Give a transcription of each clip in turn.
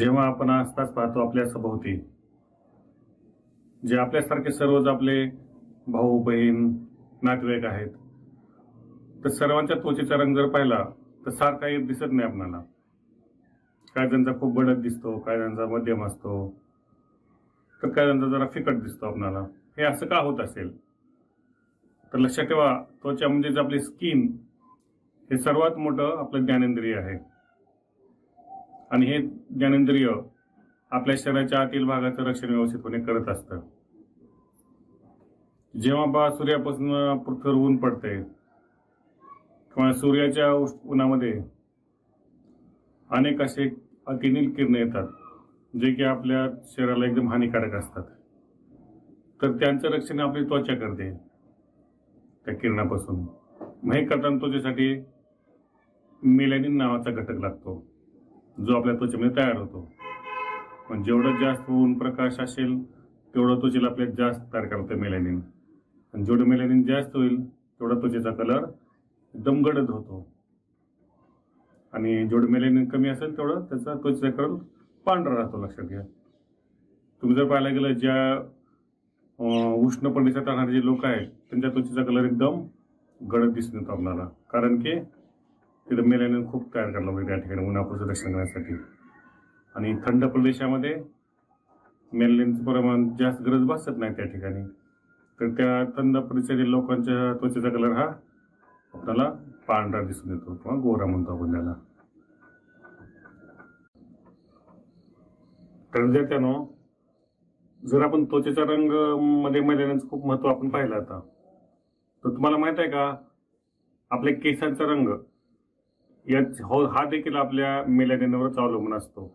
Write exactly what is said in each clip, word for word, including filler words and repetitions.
जेव्हा आपण आसपास पाहतो आपल्या सभोवती जे आपल्यासारखे सर्वच आपले भाऊ बहीण नातेवाईक आहेत, तर सर्वांच्या त्वचेचा रंग जर पाहिला तर सारखा एक दिसत नाही आपल्याला। काय जणांचा खूप भडक दिसतो, काय जणांचा मध्यम असतो, तर काय जणांचा जरा फिकट दिसतो आपल्याला। हे असं का होत असेल? तर लक्षात ठेवा, त्वचा म्हणजेच आपली स्किन हे सर्वात मोठं आपलं ज्ञानेंद्रिय आहे आणि हे ज्ञानेंद्रिय आपल्या शरीराच्या आतील भागाचं रक्षण व्यवस्थितपणे करत असतं। जेव्हा सूर्यापासून पृथ्वीवर ऊन पडते किंवा सूर्याच्या उन्हामध्ये अनेक असे अतिनील किरण येतात जे की आपल्या शरीराला एकदम हानिकारक असतात, तर त्यांचं रक्षण आपली त्वचा करते त्या किरणापासून। मग हे करताना त्वचेसाठी मेलॅनिन नावाचा घटक लागतो जो आपल्या त्वचेमध्ये तयार होतो। पण जेवढं जास्त ऊन प्रकाश असेल तेवढं त्वचेला आपल्याला जास्त तयार करतो मेलॅनिन, आणि जेवढं मेलॅनिन जास्त होईल तेवढा त्वचेचा कलर एकदम गडद होतो, आणि जेवढं मेलॅनिन कमी असेल तेवढं त्याचा त्वचेचा कलर पांढरा राहतो। लक्षात घ्या, तुम्ही जर पाहायला गेलं ज्या उष्ण प्रदेशात राहणारे जे लोक आहेत त्यांच्या त्वचेचा कलर एकदम गडद दिसून येतो आपल्याला, कारण की तिथं मेलॅनिन खूप तयार करायला लागतो त्या ठिकाणी उन्हापासून रक्षण करण्यासाठी। आणि थंड प्रदेशामध्ये मेलॅनिनचं प्रमाण जास्त गरज भासत नाही त्या ठिकाणी, तर त्या थंड प्रदेशातील लोकांच्या त्वचेचा कलर हा आपल्याला पांढरा दिसून येतो किंवा गोरा म्हणतो आपण त्याला। तर विद्यार्थ्यांनो, जर आपण त्वचेचा रंग मध्ये मेलॅनिनचं खूप महत्त्व आपण पाहिलं आता, तर तुम्हाला माहित आहे का आपल्या केसांचा रंग या हो हा देखील आपल्या मेलॅनिनवरच अवलंबून असतो।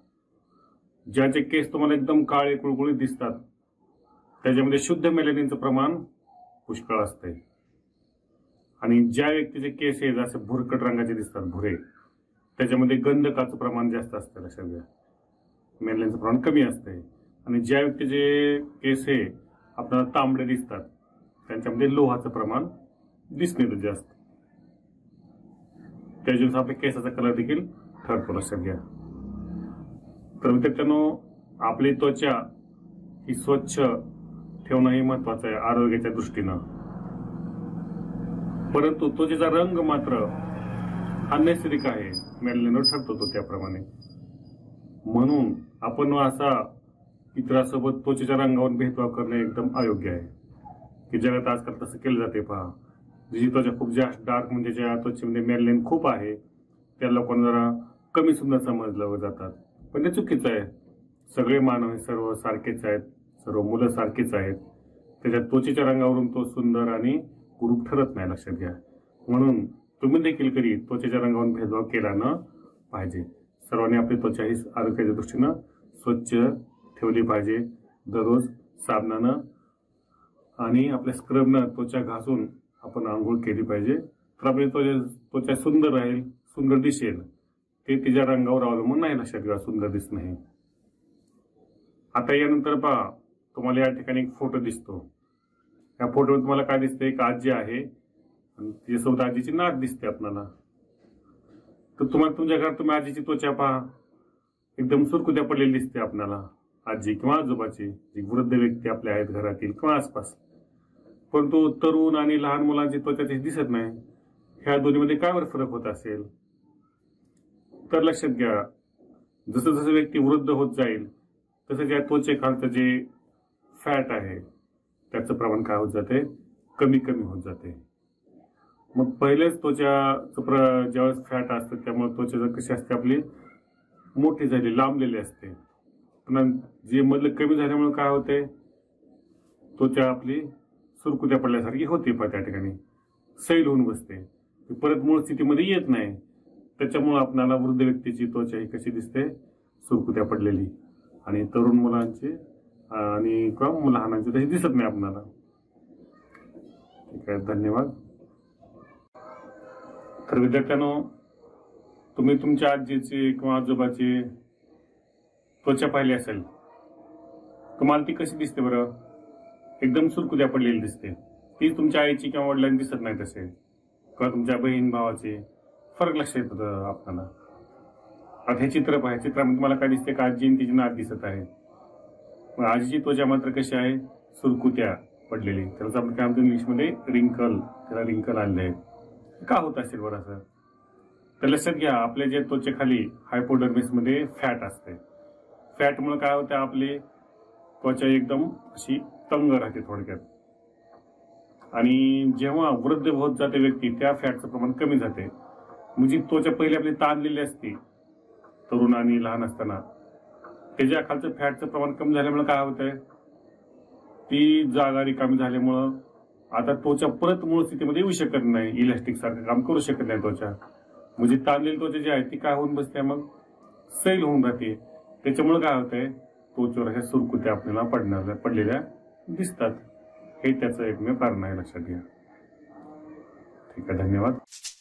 ज्याचे केस तुम्हाला एकदम काळे कुळकुळीत दिसतात त्याच्यामध्ये शुद्ध मेलॅनिनचं प्रमाण पुष्कळ असते, आणि ज्या व्यक्तीचे केस हे जसे भुरकट रंगाचे दिसतात भुरे त्याच्यामध्ये गंधकाचं प्रमाण जास्त असते, लक्षात घ्या, मेलॅनिनचं प्रमाण कमी असते। आणि ज्या व्यक्तीचे केस हे आपल्याला तांबडे दिसतात त्यांच्यामध्ये लोहाचं प्रमाण दिसून येतं जास्त, त्याच्यानुसार आपल्या केसाचा कलर देखील ठरतो, लक्षात घ्या। तर मित्रांनो, आपली त्वचा ही स्वच्छ ठेवणं हे महत्वाचं आहे आरोग्याच्या दृष्टीनं, परंतु त्वचेचा रंग मात्र हा नैसर्गिक आहे, मेलॅनिनवर ठरतो तो त्याप्रमाणे। म्हणून आपण असा इतरांसोबत त्वचेच्या रंगावर भेदभाव करणे एकदम अयोग्य आहे की जगात आजकाल तसं केलं जाते। पहा, जी त्वचा खूप जास्त डार्क म्हणजे ज्या त्वचेमध्ये मेलॅनिन खूप आहे त्या लोकांना जरा कमी सुंदर समजलं जातात, पण ते चुकीचं आहे। सगळे मानव हे सर्व सारखेच आहेत, सर्व मुलं सारखेच आहेत, त्याच्या त्वचेच्या रंगावरून तो सुंदर आणि कुरूप ठरत नाही, लक्षात घ्या। म्हणून तुम्ही देखील कधी त्वचेच्या रंगावरून भेदभाव केला न पाहिजे। सर्वांनी आपली त्वचा ही आरोग्याच्या दृष्टीनं स्वच्छ ठेवली पाहिजे, दररोज साबणानं आणि आपल्या स्क्रबनं त्वचा घासून आपण आंघोळ केली पाहिजे, तर आपली त्वचा त्वचा सुंदर राहील, सुंदर दिसेल। ते तिच्या रंगावर अवलंबून नाही, लक्षात घ्या, सुंदर दिसणं हे। आता यानंतर पहा, तुम्हाला या ठिकाणी एक फोटो दिसतो। या फोटोवर तुम्हाला काय दिसते? एक आजी आहे आणि तिच्यासोबत आजीची नात दिसते आपल्याला। तर तुम्हाला तुमच्या घरात तुम्ही आजीची त्वचा पहा, एकदम सुरकुत्या पडलेली दिसते आपल्याला, आजी किंवा आजोबाची जी वृद्ध व्यक्ती आपल्या आहेत घरातील किंवा आसपास। परंतु तरुण आणि लहान मुलांची त्वचा तशी दिसत नाही, ह्या दोन्हीमध्ये काय वर फरक होत असेल? तर लक्षात घ्या, जसं जसं व्यक्ती वृद्ध होत जाईल तसं त्या त्वचेखालचं जे फॅट आहे त्याचं प्रमाण काय होत जाते? कमी कमी होत जाते। मग पहिलेच त्वचाचं प्र ज्यावेळेस फॅट असतं त्यामुळे त्वचा कशी असते आपली? मोठी झाली, लांबलेली असते। पण जे मधलं कमी झाल्यामुळे काय होते? त्वचा आपली सुरकुत्या पडल्यासारखी होते पण त्या ठिकाणी सैल होऊन बसते, परत मूळ स्थितीमध्ये येत नाही। त्याच्यामुळे आपल्याला वृद्ध व्यक्तीची त्वचा ही कशी दिसते? सुरकुत्या पडलेली, आणि तरुण मुलांची आणि किंवा लहानांची तशी दिसत नाही आपल्याला। ठीक आहे, धन्यवाद। तर विद्यार्थ्यांनो, तुम्ही तुमच्या आजीची किंवा आजोबाची त्वचा पाहिली असेल, तुम्हाला ती कशी दिसते बरं? एकदम सुरकुत्या पडलेली दिसते। ती तुमच्या आईची किंवा वडिलांची दिसत नाही तसे, किंवा तुमच्या बहीण भावाचे फरक लक्षात येतो आपल्याला। आता हे चित्र पहा, चित्रामध्ये तुम्हाला काय दिसते? आजी आणि तिची नात दिसत आहे. आजीची त्वचा मात्र कशी आहे? सुरकुत्या पडलेली. त्याला आपण काय म्हणतो इंग्लिशमध्ये? रिंकल. त्याला रिंकल आलेले आहे. का होत असेल बरं असं? तर लक्षात घ्या, आपल्या जे त्वचेखाली हायपोडर्मिस मध्ये फॅट असते. फॅटमुळे काय होतं? आपली त्वचा एकदम अशी तंग राहते थोडक्यात. आणि जेव्हा वृद्ध होत जाते व्यक्ती, त्या फॅटचं प्रमाण कमी जाते. म्हणजे त्वचा पहिले आपली ताणलेली असते तरुण आणि लहान असताना. त्याच्या खालचं फॅटचं प्रमाण कमी झाल्यामुळे काय होतंय? ती जागा रिकामी झाल्यामुळं आता त्वचा परत मूळ स्थितीमध्ये येऊ शकत नाही, इलास्टिक सारखं काम करू शकत नाही त्वचा. म्हणजे ताणलेली त्वचा जी आहे ती काय होऊन बसते? मग सैल होऊन राहते. त्याच्यामुळे काय होतंय? त्वचेवर ह्या सुरकुत्या आपल्याला पडणार पडलेल्या दिसतात. हे त्याचं एकमेव कारण आहे, लक्षात घ्या. ठीक आहे, धन्यवाद.